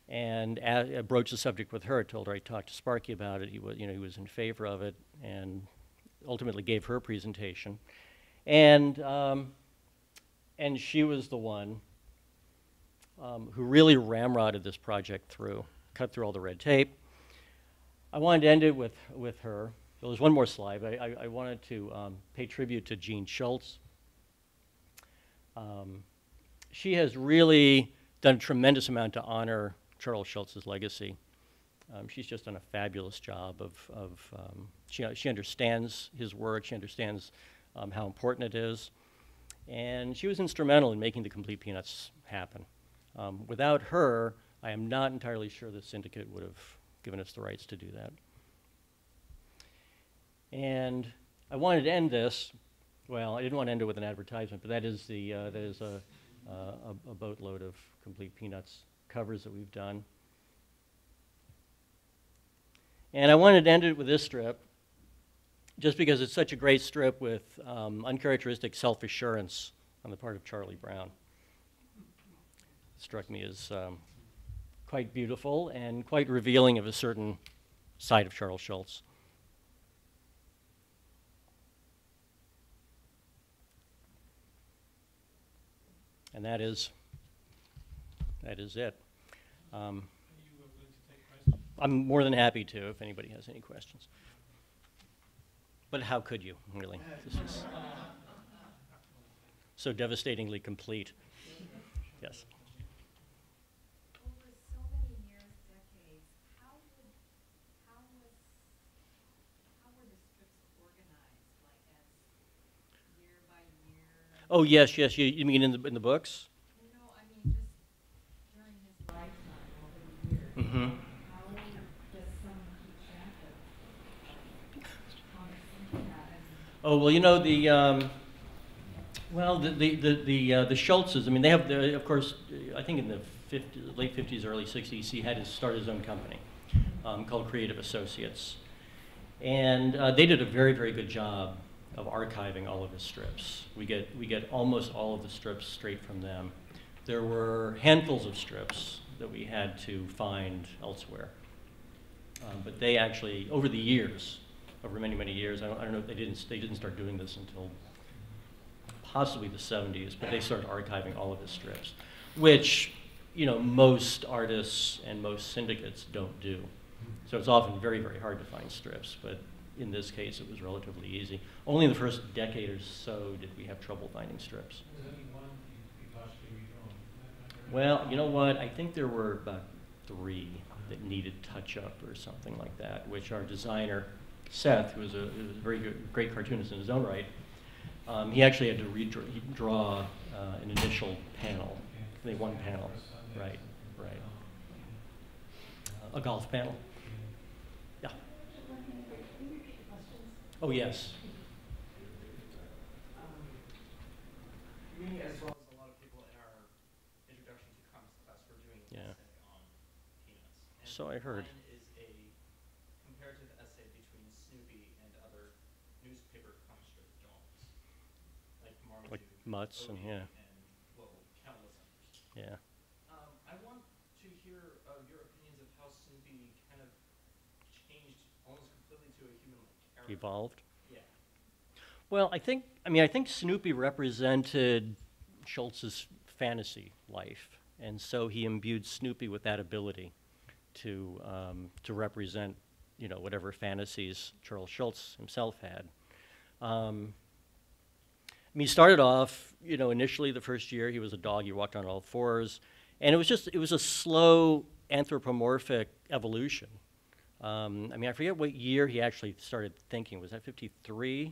and uh, broached the subject with her. I told her I talked to Sparky about it. He was, you know, he was in favor of it, and ultimately gave her a presentation. And um, and she was the one um, who really ramrodded this project through, cut through all the red tape. I wanted to end it with, with her. Well, there's one more slide. I, I, I wanted to um, pay tribute to Jean Schultz. Um, she has really done a tremendous amount to honor Charles Schulz's legacy. Um, she's just done a fabulous job of, of um, she, she understands his work, she understands um, how important it is, and she was instrumental in making the complete Peanuts happen. Um, without her, I am not entirely sure the syndicate would have given us the rights to do that. And I wanted to end this, well, I didn't want to end it with an advertisement, but that is, the, uh, that is a, uh, a, a boatload of complete Peanuts covers that we've done. And I wanted to end it with this strip, just because it's such a great strip with um, uncharacteristic self-assurance on the part of Charlie Brown. It struck me as um, quite beautiful and quite revealing of a certain side of Charles Schulz. And that is, that is it. Um, I'm more than happy to, if anybody has any questions. But how could you, really? This is so devastatingly complete. Yes. Over so many years, decades, how, would, how, was, how were the strips organized? Like, as year by year? Oh, yes, yes. You, you mean in the, in the books? No, I mean, just during his lifetime, over the years. Mm-hmm. Oh, well, you know, the, um, well, the, the, the, the, uh, the Schultzes, I mean, they have, the, of course, I think in the fifties, late fifties, early sixties, he had his, started his own company um, called Creative Associates. And uh, they did a very, very good job of archiving all of his strips. We get, we get almost all of the strips straight from them. There were handfuls of strips that we had to find elsewhere. Um, but they actually, over the years, over many, many years. I don't, I don't know if they didn't, they didn't start doing this until possibly the seventies, but they started archiving all of his strips, which, you know, most artists and most syndicates don't do. So it's often very, very hard to find strips, but in this case, it was relatively easy. Only in the first decade or so did we have trouble finding strips. Well, you know what? I think there were about three that needed touch-up or something like that, which our designer, Seth, who was a, who was a very good, great cartoonist in his own right, um, he actually had to redraw uh, an initial panel, they one panel, right, right, uh, a golf panel, yeah. Oh yes. Me, as well as a lot of people in our introduction to comics class, we're doing an essay on Peanuts. So I heard. Mutts and yeah. And, well, yeah. Um, I want to hear uh, your opinions of how Snoopy kind of changed almost completely to a human-like character. Evolved? Yeah. Well, I think, I mean, I think Snoopy represented Schultz's fantasy life, and so he imbued Snoopy with that ability to, um, to represent, you know, whatever fantasies Charles Schulz himself had. Um, I mean, he started off, you know, initially the first year, he was a dog, he walked on all fours, and it was just, it was a slow anthropomorphic evolution. Um, I mean, I forget what year he actually started thinking. Was that fifty-three?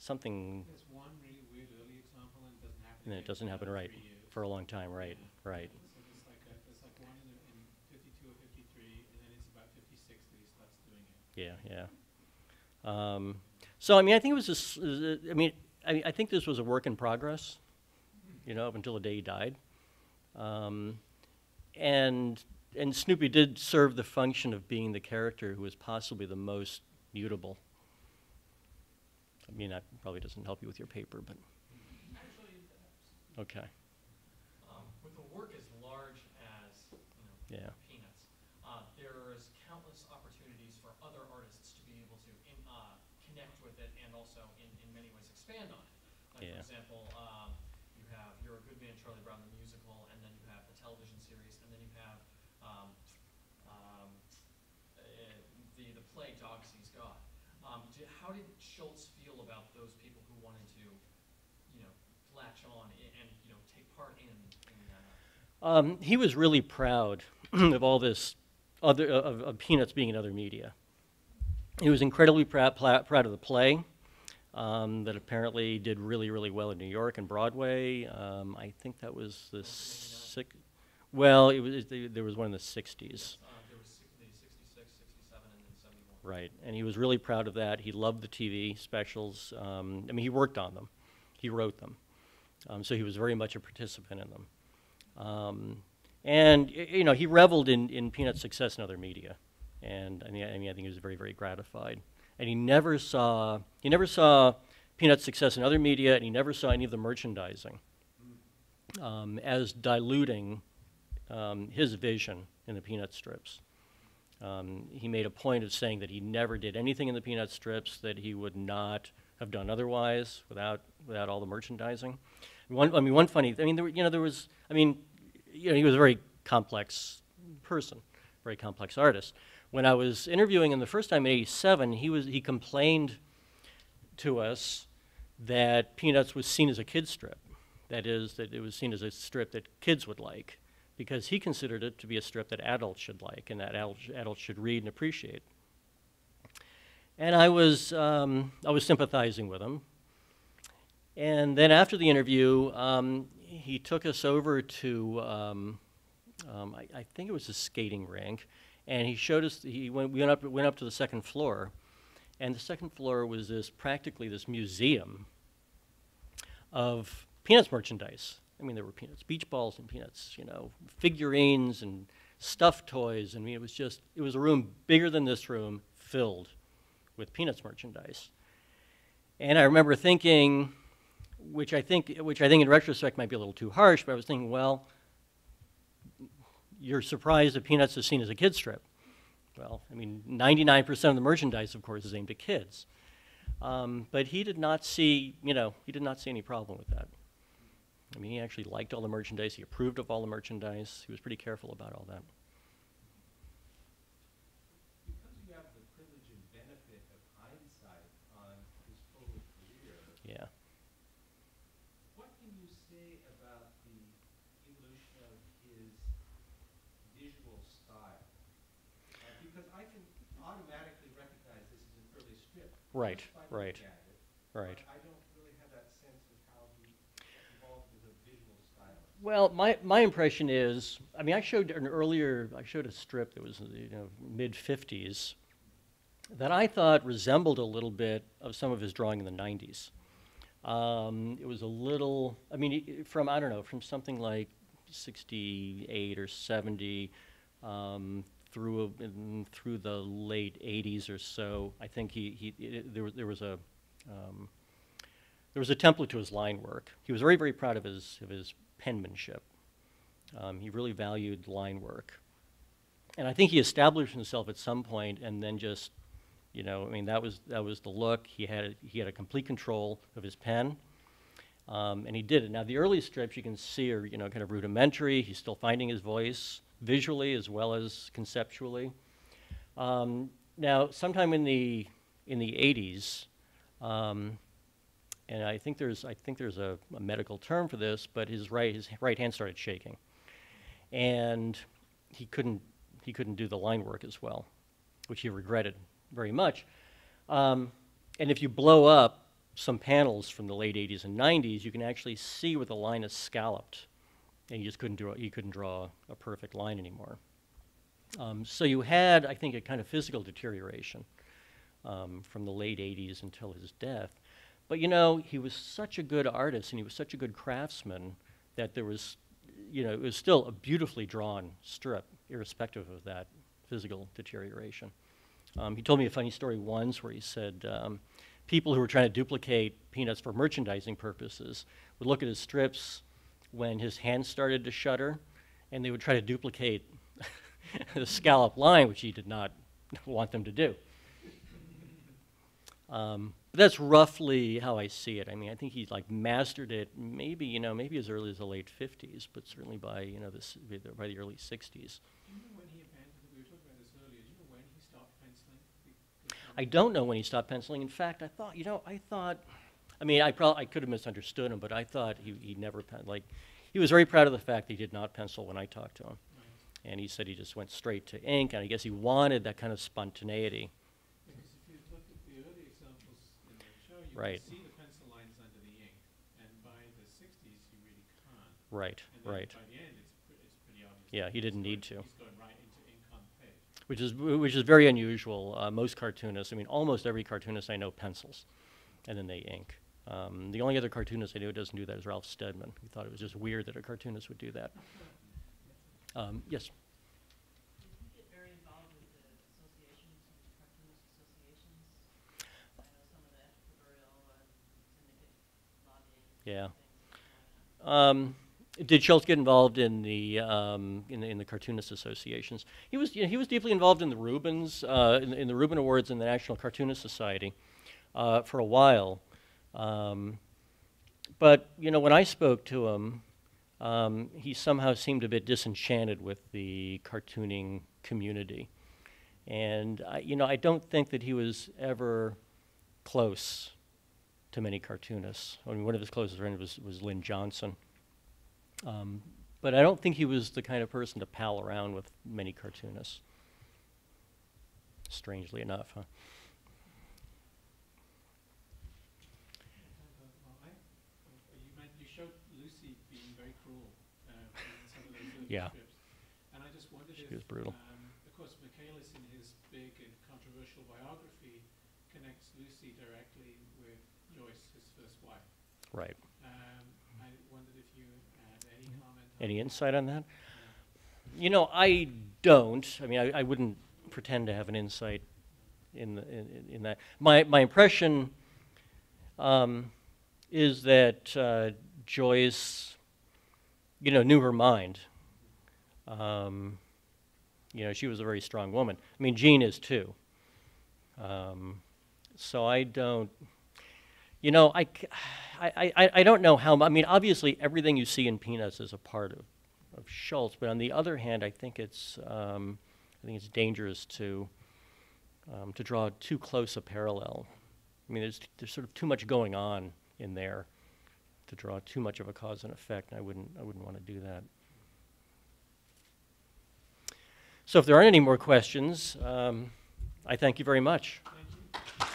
Something. There's one really weird early example, and it doesn't happen. And it doesn't happen right for a long time, right, yeah. Right. So there's like, a, there's like one in, in fifty-two or fifty-three, and then it's about fifty-six that he starts doing it. Yeah, yeah. Um, so, I mean, I think it was just, it was a, I mean, I, I think this was a work in progress, you know, up until the day he died. Um, and, and Snoopy did serve the function of being the character who was possibly the most mutable. I mean, that probably doesn't help you with your paper, but. Actually, it does. Okay. Um, with a work as large as, you know, yeah. Peanuts, uh, there is countless opportunities for other artists to be able to in, uh, connect with it and also in, in many ways expand on it. Like, yeah. For example, um, you have your You're a Good Man, Charlie Brown, the musical, and then you have the television series, and then you have um, um, uh, the, the play Dog Sees God. Um, did, how did Schulz feel about those people who wanted to, you know, latch on and, you know, take part in, in that? Um, he was really proud of all this, other of, of Peanuts being in other media. He was incredibly proud, proud of the play. Um, that apparently did really, really well in New York and Broadway. Um, I think that was the six. Well, it was it, the, there was one in the sixties. Yes, uh, there was sixty-six, sixty-seven, and then seventy-one. Right, and he was really proud of that. He loved the T V specials. Um, I mean, he worked on them, he wrote them, um, so he was very much a participant in them. Um, and you know, he reveled in in Peanuts' success in other media, and I mean, I, mean, I think he was very, very gratified. And he never saw he never saw Peanuts' success in other media, and he never saw any of the merchandising um, as diluting um, his vision in the Peanut strips. Um, he made a point of saying that he never did anything in the Peanut strips that he would not have done otherwise without without all the merchandising. One, I mean, one funny. I mean, there were, you know, there was. I mean, you know, he was a very complex person, very complex artist. When I was interviewing him the first time in eighty-seven, he was he complained to us that Peanuts was seen as a kid's strip. That is, that it was seen as a strip that kids would like, because he considered it to be a strip that adults should like and that adults, adults should read and appreciate. And I was um, I was sympathizing with him. And then after the interview, um, he took us over to um, um, I, I think it was a skating rink. And he showed us, he went, we went up, went up to the second floor, and the second floor was this, practically this museum of Peanuts merchandise. I mean, there were Peanuts beach balls and Peanuts, you know, figurines and stuffed toys. I mean, it was just, it was a room bigger than this room filled with Peanuts merchandise. And I remember thinking, which I think, which I think in retrospect might be a little too harsh, but I was thinking, well, you're surprised that Peanuts is seen as a kid's strip. Well, I mean, ninety-nine percent of the merchandise, of course, is aimed at kids. Um, but he did not see, you know, he did not see any problem with that. I mean, he actually liked all the merchandise. He approved of all the merchandise. He was pretty careful about all that. Because you have the privilege and benefit of hindsight on his whole career. Yeah. What can you say about the evolution of his visual style, uh, because I can automatically recognize this is an early strip. Right, right, right. I don't really have that sense of how he evolved as a visual style. Well, my my impression is, I mean, I showed an earlier, I showed a strip that was, you know, mid fifties, that I thought resembled a little bit of some of his drawing in the nineties. Um, it was a little, I mean, from I don't know, from something like sixty-eight or seventy um, through a, um, through the late eighties or so. I think he, he it, there was there was a um, there was a template to his line work. He was very very proud of his of his penmanship. Um, he really valued line work, and I think he established himself at some point, and then just, you know, I mean, that was that was the look. He had he had a complete control of his pen. Um, and he did it. Now, the early strips you can see are, you know, kind of rudimentary. He's still finding his voice visually as well as conceptually. Um, now, sometime in the in the eighties, um, and I think there's I think there's a, a medical term for this, but his right his right hand started shaking, and he couldn't he couldn't do the line work as well, which he regretted very much. Um, and if you blow up some panels from the late eighties and nineties, you can actually see where the line is scalloped, and you just couldn't do you couldn't draw a perfect line anymore. Um, so you had, I think, a kind of physical deterioration um, from the late eighties until his death. But you know, he was such a good artist and he was such a good craftsman that there was, you know, it was still a beautifully drawn strip, irrespective of that physical deterioration. Um, he told me a funny story once where he said, Um, people who were trying to duplicate Peanuts for merchandising purposes would look at his strips when his hands started to shudder, and they would try to duplicate the scallop line, which he did not want them to do. Um, But that's roughly how I see it. I mean, I think he's like mastered it. Maybe you know, maybe as early as the late fifties, but certainly by you know this by the early sixties. Do you know when he abandoned it? We were talking about this earlier. Do you know when he stopped penciling? I don't know when he stopped penciling. In fact, I thought you know, I thought, I mean, I probably I could have misunderstood him, but I thought he he never pen like he was very proud of the fact that he did not pencil when I talked to him, right. And he said he just went straight to ink, and I guess he wanted that kind of spontaneity. Right. See the pencil lines under the ink, and by the sixties you really can't. Right, and then right. By the end, it's, pr it's pretty obvious. Yeah, he didn't need to. He's going right into ink on the page. Which is which is very unusual. Uh, most cartoonists, I mean, almost every cartoonist I know pencils, and then they ink. Um, the only other cartoonist I know who doesn't do that is Ralph Steadman. He thought it was just weird that a cartoonist would do that. Um, yes. Yeah. Um, did Schulz get involved in the, um, in the in the cartoonist associations? He was you know, he was deeply involved in the Rubens uh, in, in the Rubin Awards and the National Cartoonist Society uh, for a while, um, but you know when I spoke to him, um, he somehow seemed a bit disenchanted with the cartooning community, and I, you know I don't think that he was ever close to many cartoonists. I mean, one of his closest friends was, was Lynn Johnson. Um, but I don't think he was the kind of person to pal around with many cartoonists, strangely enough, huh? You, meant you showed Lucy being very cruel uh, in some of those yeah. scripts. And I just wondered she if, was brutal. Um, of course, Michaelis in his big and controversial biography connects Lucy directly with Joyce, his first wife. Right. Um, I wondered if you had any comment on any insight on that? Yeah. You know, I don't. I mean, I, I wouldn't pretend to have an insight in, the, in, in that. My, my impression um, is that uh, Joyce, you know, knew her mind. Um, you know, she was a very strong woman. I mean, Jean is too. Um, so I don't... You know, I, I, I, I don't know how, I mean, obviously everything you see in Peanuts is a part of, of Schulz, but on the other hand, I think it's, um, I think it's dangerous to, um, to draw too close a parallel. I mean, there's, there's sort of too much going on in there to draw too much of a cause and effect, and I wouldn't, I wouldn't want to do that. So if there aren't any more questions, um, I thank you very much. Thank you.